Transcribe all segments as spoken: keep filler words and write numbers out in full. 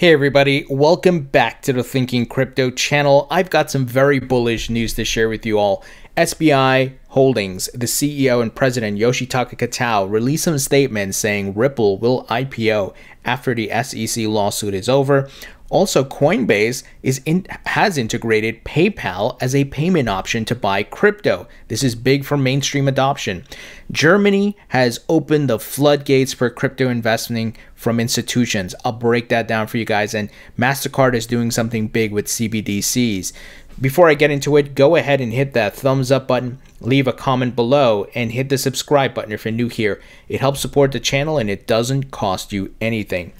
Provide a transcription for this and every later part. Hey everybody, welcome back to the Thinking Crypto channel. I've got some very bullish news to share with you all. S B I Holdings, the C E O and president Yoshitaka Kitao released some statements saying Ripple will I P O after the S E C lawsuit is over. Also, Coinbase is in, has integrated PayPal as a payment option to buy crypto. This is big for mainstream adoption. Germany has opened the floodgates for crypto investing from institutions. I'll break that down for you guys. And Mastercard is doing something big with C B D Cs. Before I get into it, go ahead and hit that thumbs up button, leave a comment below, and hit the subscribe button if you're new here. It helps support the channel and it doesn't cost you anything.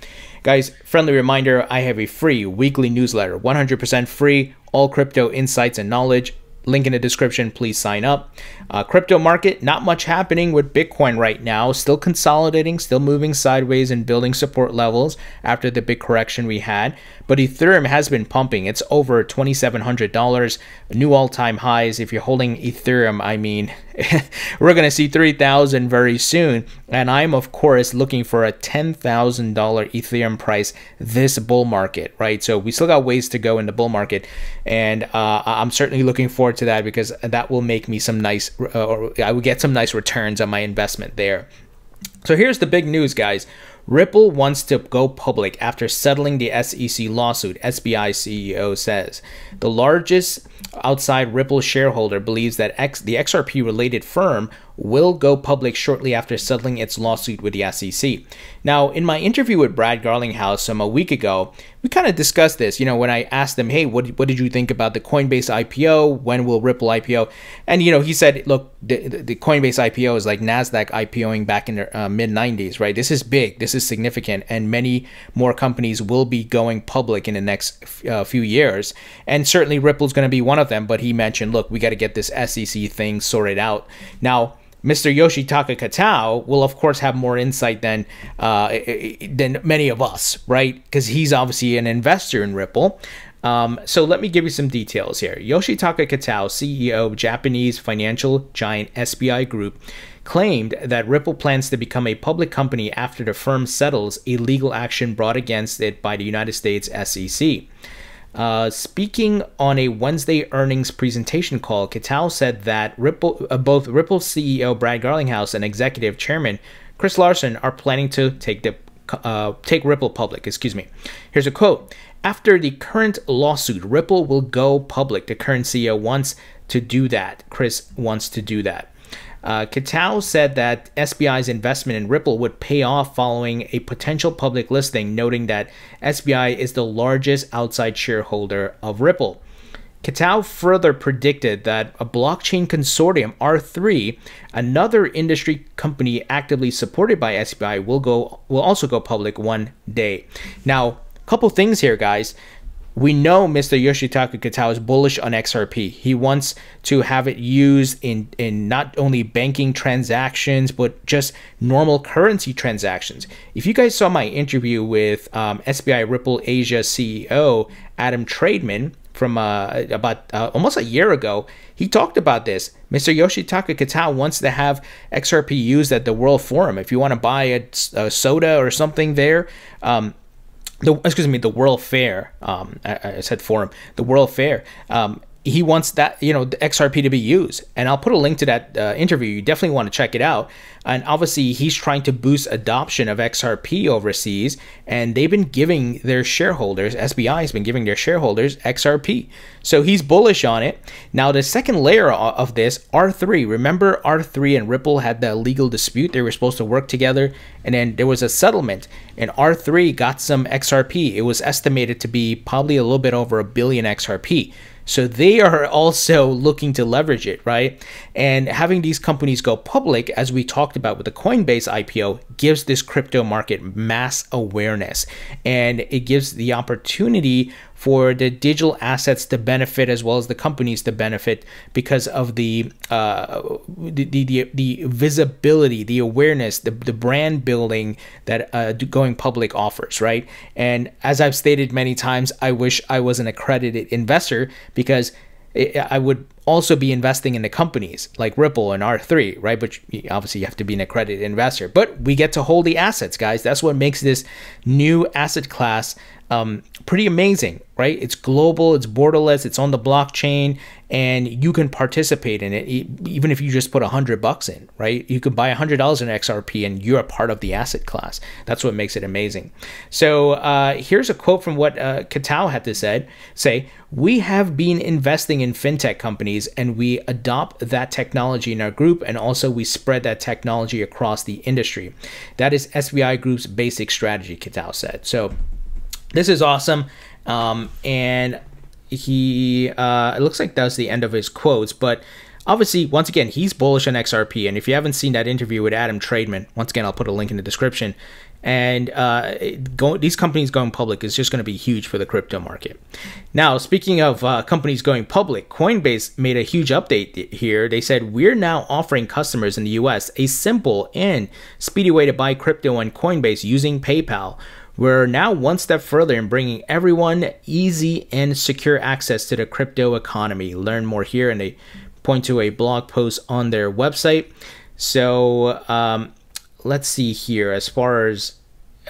Guys, friendly reminder, I have a free weekly newsletter, one hundred percent free, all crypto insights and knowledge. Link in the description, please sign up. Uh, crypto market, not much happening with Bitcoin right now. Still consolidating, still moving sideways and building support levels after the big correction we had. But Ethereum has been pumping. It's over twenty-seven hundred dollars, new all-time highs. If you're holding Ethereum, I mean, we're going to see three thousand very soon. And I'm, of course, looking for a ten thousand dollar Ethereum price this bull market, right? So we still got ways to go in the bull market. And uh, I'm certainly looking forward to that because that will make me some nice uh, or I will get some nice returns on my investment there. So here's the big news, guys. Ripple wants to go public after settling the S E C lawsuit, S B I C E O says. The largest outside Ripple shareholder believes that X, the X R P-related firm will go public shortly after settling its lawsuit with the S E C. Now, in my interview with Brad Garlinghouse some a week ago, we kind of discussed this, you know, when I asked him, hey, what, what did you think about the Coinbase I P O? When will Ripple I P O? And, you know, he said, look, the, the Coinbase I P O is like NASDAQ IPOing back in the uh, mid nineties, right? This is big. This is significant. And many more companies will be going public in the next uh, few years. And certainly Ripple is going to be one of them. But he mentioned, look, we got to get this S E C thing sorted out. Now, Mister Yoshitaka Kitao will, of course, have more insight than uh, than many of us, right? Because he's obviously an investor in Ripple. Um, so let me give you some details here. Yoshitaka Kitao, C E O of Japanese financial giant S B I Group, claimed that Ripple plans to become a public company after the firm settles a legal action brought against it by the United States S E C. Uh, speaking on a Wednesday earnings presentation call, Kitao said that Ripple, uh, both Ripple C E O Brad Garlinghouse and Executive Chairman Chris Larsen are planning to take the uh, take Ripple public. Excuse me. Here's a quote: "After the current lawsuit, Ripple will go public. The current C E O wants to do that. Chris wants to do that." Uh, Kitao said that S B I's investment in Ripple would pay off following a potential public listing, noting that S B I is the largest outside shareholder of Ripple. Kitao further predicted that a blockchain consortium, R three, another industry company actively supported by S B I, will go will also go public one day. Now, a couple things here, guys. We know Mister Yoshitaka Kitao is bullish on X R P. He wants to have it used in, in not only banking transactions, but just normal currency transactions. If you guys saw my interview with um, S B I Ripple Asia C E O Adam Traidman from uh, about uh, almost a year ago, he talked about this. Mister Yoshitaka Kitao wants to have X R P used at the World Forum. If you want to buy a, a soda or something there, um, The, excuse me, the World Fair, um, I, I said forum, the World Fair, um, he wants that, you know, the X R P to be used. And I'll put a link to that uh, interview. You definitely want to check it out. And obviously, he's trying to boost adoption of X R P overseas. And they've been giving their shareholders, S B I has been giving their shareholders X R P. So he's bullish on it. Now, the second layer of this, R three. Remember, R three and Ripple had the legal dispute. They were supposed to work together. And then there was a settlement. And R three got some X R P. It was estimated to be probably a little bit over a billion X R P. So they are also looking to leverage it, right? And having these companies go public, as we talked about with the Coinbase I P O, gives this crypto market mass awareness. And it gives the opportunity for the digital assets to benefit as well as the companies to benefit because of the uh, the, the, the visibility, the awareness, the, the brand building that uh, going public offers, right? And as I've stated many times, I wish I was an accredited investor because I would also be investing into companies like Ripple and R three, right? But obviously you have to be an accredited investor, but we get to hold the assets, guys. That's what makes this new asset class um, pretty amazing, right? It's global, it's borderless, it's on the blockchain, and you can participate in it. Even if you just put a hundred bucks in, right? You could buy a hundred dollars in X R P and you're a part of the asset class. That's what makes it amazing. So uh, here's a quote from what uh, Kitao had to say, say, "We have been investing in fintech companies and we adopt that technology in our group, and also we spread that technology across the industry. That is S B I Group's basic strategy," Kitao said. So this is awesome. Um, and he, uh, it looks like that was the end of his quotes, but obviously, once again, he's bullish on X R P. And if you haven't seen that interview with Adam Traidman, once again, I'll put a link in the description. And uh, go, these companies going public is just going to be huge for the crypto market. Now, speaking of uh, companies going public, Coinbase made a huge update here. They said, "We're now offering customers in the U S a simple and speedy way to buy crypto on Coinbase using PayPal. We're now one step further in bringing everyone easy and secure access to the crypto economy." Learn more here, and they point to a blog post on their website. So um, let's see here as far as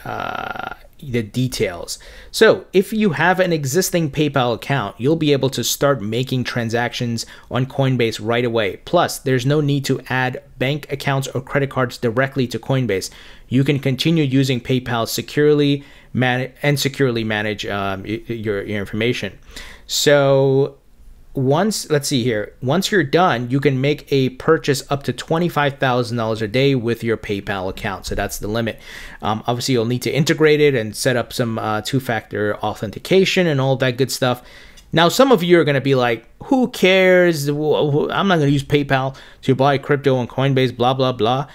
uh, the details. So if you have an existing PayPal account, you'll be able to start making transactions on Coinbase right away. Plus, there's no need to add bank accounts or credit cards directly to Coinbase. You can continue using PayPal securely man and securely manage um, your, your information. So once, let's see here, once you're done, you can make a purchase up to twenty-five thousand dollars a day with your PayPal account. So that's the limit. Um, obviously, you'll need to integrate it and set up some uh, two-factor authentication and all that good stuff. Now, some of you are going to be like, who cares? I'm not going to use PayPal to buy crypto on Coinbase, blah, blah, blah.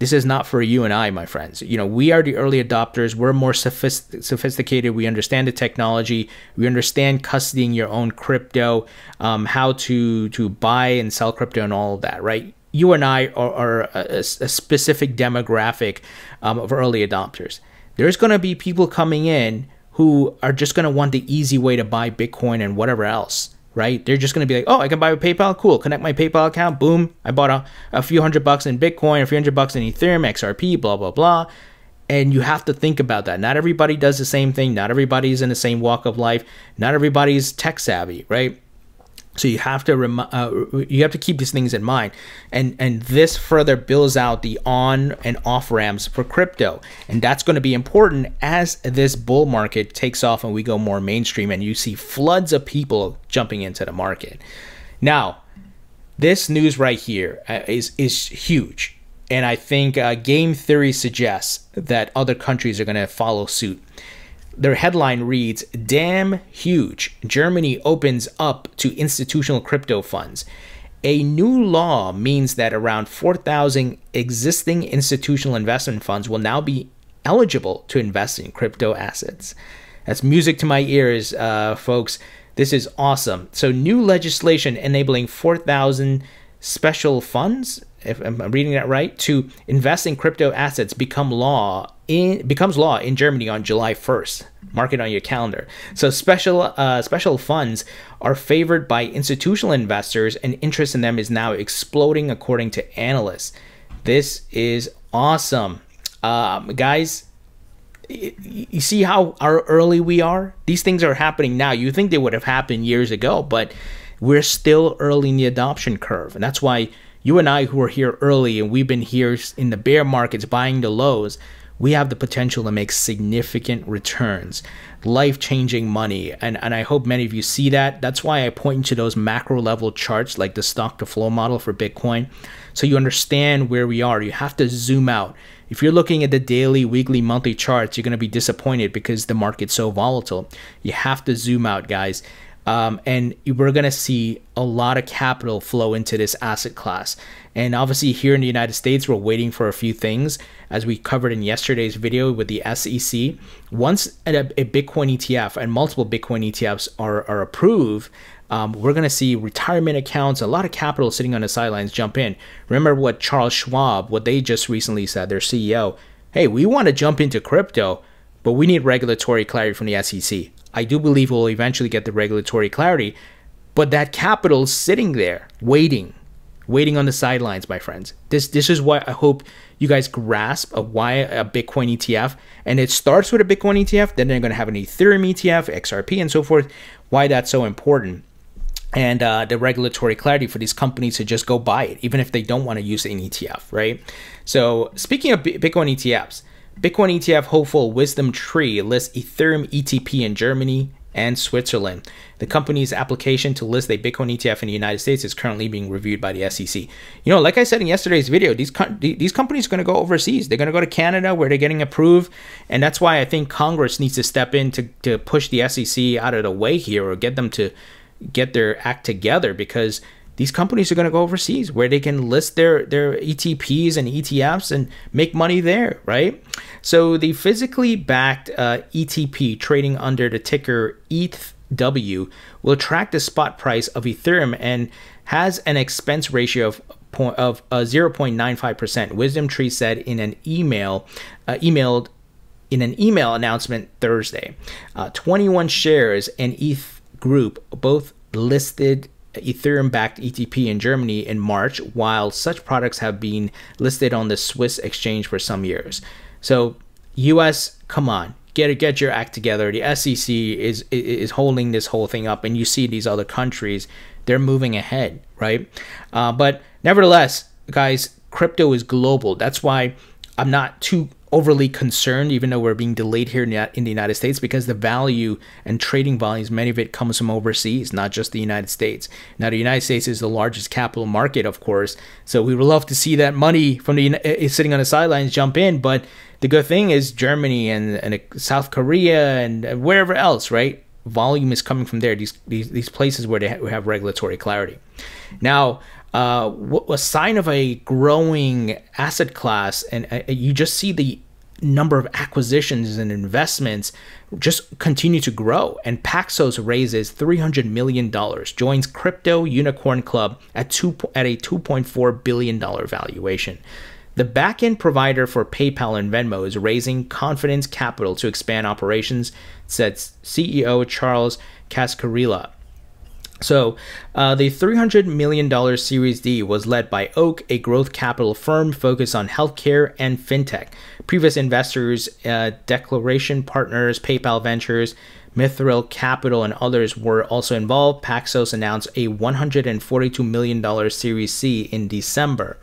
This is not for you and I, my friends. You know, we are the early adopters. We're more sophist sophisticated. We understand the technology. We understand custodying your own crypto, um, how to, to buy and sell crypto and all of that, right? You and I are, are a, a specific demographic um, of early adopters. There's going to be people coming in who are just going to want the easy way to buy Bitcoin and whatever else, right? They're just going to be like, oh, I can buy with PayPal. Cool. Connect my PayPal account. Boom. I bought a, a few hundred bucks in Bitcoin, a few hundred bucks in Ethereum, X R P, blah, blah, blah. And you have to think about that. Not everybody does the same thing. Not everybody's in the same walk of life. Not everybody's tech savvy, right? So you have to rem uh, you have to keep these things in mind. And, and this further builds out the on and off ramps for crypto. And that's going to be important as this bull market takes off and we go more mainstream and you see floods of people jumping into the market. Now, this news right here is, is huge. And I think uh, game theory suggests that other countries are going to follow suit. Their headline reads, "Damn huge, Germany opens up to institutional crypto funds. A new law means that around four thousand existing institutional investment funds will now be eligible to invest in crypto assets." That's music to my ears, uh, folks. This is awesome. So new legislation enabling four thousand special funds, if I'm reading that right, to invest in crypto assets become law in becomes law in Germany on July first. Mark it on your calendar. So special uh, special funds are favored by institutional investors, and interest in them is now exploding, according to analysts. This is awesome, um, guys. You see how early we are? These things are happening now. You think they would have happened years ago, but we're still early in the adoption curve, and that's why you and I, who are here early and we've been here in the bear markets buying the lows, we have the potential to make significant returns, life-changing money. And, and I hope many of you see that. That's why I point to those macro level charts like the stock to flow model for Bitcoin, so you understand where we are. You have to zoom out. If you're looking at the daily, weekly, monthly charts, you're going to be disappointed because the market's so volatile. You have to zoom out, guys. Um, and we're going to see a lot of capital flow into this asset class. And obviously here in the United States, we're waiting for a few things, as we covered in yesterday's video with the S E C. Once a, a Bitcoin E T F and multiple Bitcoin E T Fs are, are approved, um, we're going to see retirement accounts, a lot of capital sitting on the sidelines jump in. Remember what Charles Schwab, what they just recently said, their C E O, hey, we want to jump into crypto, but we need regulatory clarity from the S E C. I do believe we'll eventually get the regulatory clarity, But that capital sitting there waiting, waiting on the sidelines, my friends. This this is why I hope you guys grasp of why a Bitcoin E T F, and it starts with a Bitcoin E T F, then they're going to have an Ethereum E T F, X R P, and so forth, why that's so important. And uh, the regulatory clarity for these companies to just go buy it, even if they don't want to use an E T F, right? So speaking of B Bitcoin E T Fs, Bitcoin E T F hopeful WisdomTree lists Ethereum E T P in Germany and Switzerland. The company's application to list a Bitcoin E T F in the United States is currently being reviewed by the S E C. You know, like I said in yesterday's video, these co these companies are going to go overseas. They're going to go to Canada where they're getting approved. And that's why I think Congress needs to step in to, to push the S E C out of the way here, or get them to get their act together, because these companies are going to go overseas where they can list their, their E T Ps and E T Fs and make money there, right? So the physically backed uh, E T P trading under the ticker E T H W will track the spot price of Ethereum and has an expense ratio of of uh, zero point nine five percent. WisdomTree said in an email, uh, emailed in an email announcement Thursday, uh, twenty-one shares and E T H Group both listed Ethereum-backed E T P in Germany in March, while such products have been listed on the Swiss exchange for some years. So, U S, come on, get get your act together. The S E C is is holding this whole thing up, and you see these other countries, they're moving ahead, right? Uh, but nevertheless, guys, crypto is global. That's why I'm not too overly concerned, even though we're being delayed here in the United States, because the value and trading volumes, many of it comes from overseas, not just the United States. Now, the United States is the largest capital market, of course, so we would love to see that money from the sitting on the sidelines jump in. But the good thing is Germany and, and South Korea and wherever else, right? Volume is coming from there, these these, these places where they ha have regulatory clarity. Now, Uh, a sign of a growing asset class, and uh, you just see the number of acquisitions and investments just continue to grow. And Paxos raises three hundred million dollars, joins Crypto Unicorn Club at two at a two point four billion dollars valuation. The back-end provider for PayPal and Venmo is raising confidence capital to expand operations, said C E O Charles Cascarilla. So uh, the three hundred million dollar Series D was led by Oak, a growth capital firm focused on healthcare and fintech. Previous investors, uh, Declaration Partners, PayPal Ventures, Mithril Capital, and others were also involved. Paxos announced a one hundred forty-two million dollar Series C in December.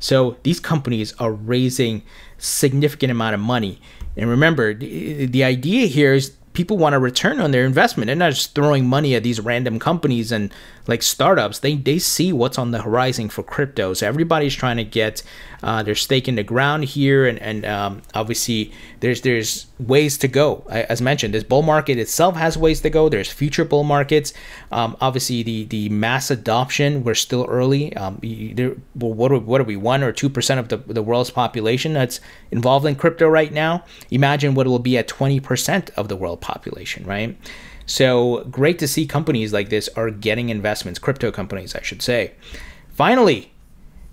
So these companies are raising significant amount of money. And remember, the, the idea here is people want a return on their investment. They're not just throwing money at these random companies and like startups. They they see what's on the horizon for crypto. So everybody's trying to get uh, their stake in the ground here, and and um, obviously there's there's ways to go. As mentioned, this bull market itself has ways to go. There's future bull markets. Um, obviously, the the mass adoption, we're still early. Um, there, well, what are, what are we, one or two percent of the the world's population that's involved in crypto right now? Imagine what it will be at twenty percent of the world population, right? So great to see companies like this are getting investments, crypto companies, I should say. Finally,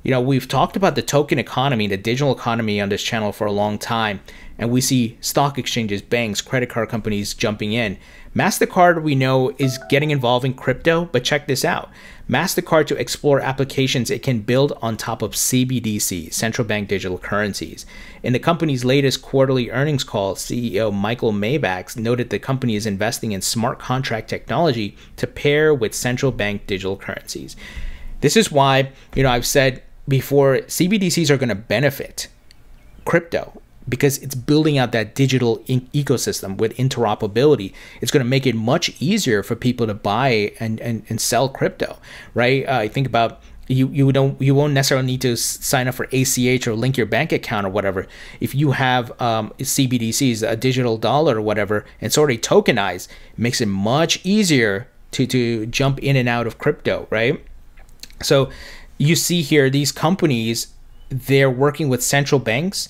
you know, we've talked about the token economy, the digital economy on this channel for a long time, and we see stock exchanges, banks, credit card companies jumping in. Mastercard, we know, is getting involved in crypto, but check this out. Mastercard to explore applications it can build on top of C B D C, central bank digital currencies. In the company's latest quarterly earnings call, C E O Michael Miebach noted the company is investing in smart contract technology to pair with central bank digital currencies. This is why, you know, I've said before, C B D Cs are going to benefit crypto, because it's building out that digital ecosystem with interoperability. It's going to make it much easier for people to buy and and, and sell crypto, right? I uh, think about you you don't you won't necessarily need to sign up for A C H or link your bank account or whatever. If you have um, C B D Cs, a digital dollar or whatever, and it's already tokenized, it makes it much easier to to jump in and out of crypto, right? So you see here these companies, they're working with central banks.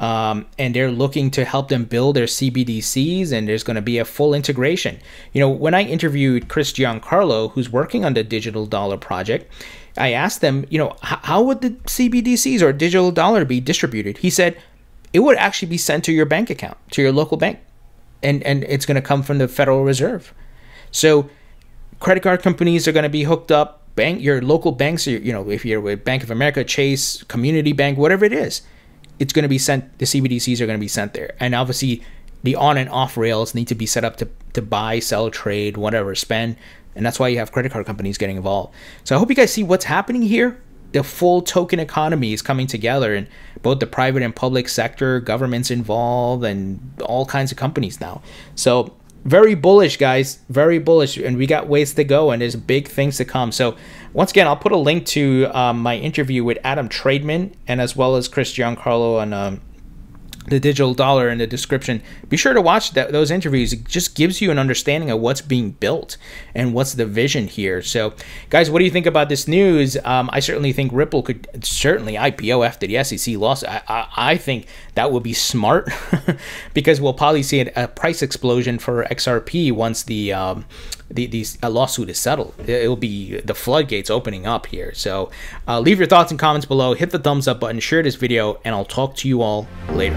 Um, and they're looking to help them build their C B D Cs, and there's going to be a full integration. You know, when I interviewed Chris Giancarlo, who's working on the digital dollar project, I asked them, you know, how would the C B D Cs or digital dollar be distributed? He said, it would actually be sent to your bank account, to your local bank, and, and it's going to come from the Federal Reserve. So credit card companies are going to be hooked up. Bank, your local banks, your, you know, if you're with Bank of America, Chase, Community Bank, whatever it is, it's going to be sent. The C B D Cs are going to be sent there, and obviously the on and off rails need to be set up to to buy, sell, trade, whatever, spend, and that's why you have credit card companies getting involved. So I hope you guys see what's happening here. The full token economy is coming together, and both the private and public sector, governments involved, and all kinds of companies now. So very bullish, guys, very bullish, and we got ways to go, and there's big things to come. So once again, I'll put a link to um, my interview with Adam Traidman and as well as Chris Giancarlo on um, the digital dollar in the description. Be sure to watch that, those interviews. It just gives you an understanding of what's being built and what's the vision here. So guys, what do you think about this news? Um, I certainly think Ripple could certainly I P O after the S E C loss. I, I, I think that would be smart because we'll probably see a, a price explosion for X R P once the um, the, the a lawsuit is settled. It'll be the floodgates opening up here. So uh, leave your thoughts and comments below. Hit the thumbs up button, share this video, and I'll talk to you all later.